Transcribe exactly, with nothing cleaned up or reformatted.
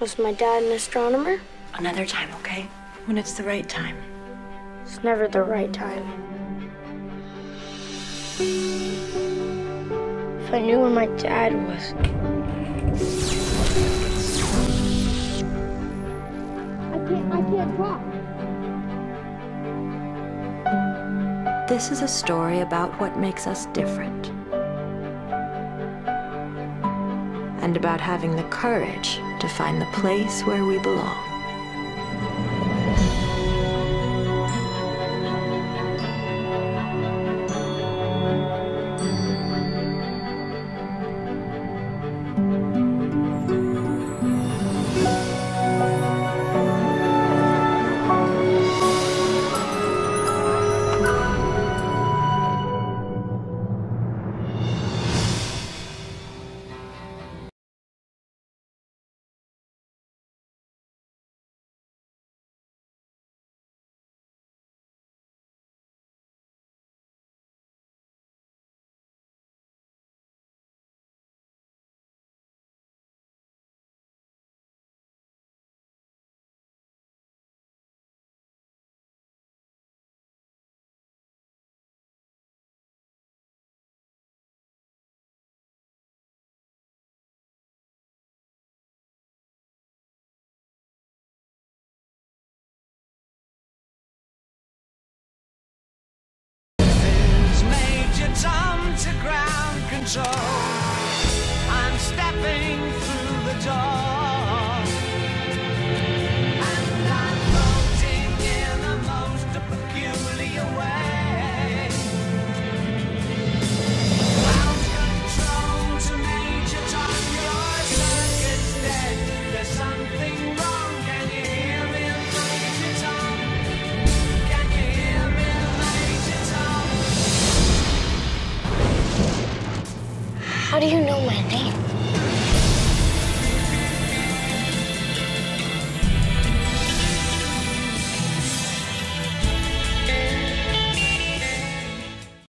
Was my dad an astronomer? Another time, okay? When it's the right time. It's never the right time. If I knew where my dad was... I can't, I can't walk. This is a story about what makes us different. And about having the courage to find the place where we belong. So I'm stepping through the door, and I'm floating in the most peculiar way. Ground control to Major Tom, your circuit's dead. There's something wrong. Can you hear me, Major Tom? Can you hear me, Major Tom? How do you know my name?